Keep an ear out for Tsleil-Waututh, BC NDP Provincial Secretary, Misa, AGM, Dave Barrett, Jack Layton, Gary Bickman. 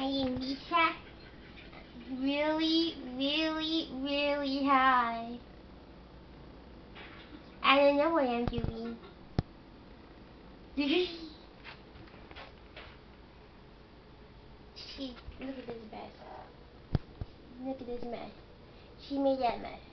Hey, Misa, really, really, really high. I don't know what I'm doing. She, look at this mess. Look at this mess. She made that mess.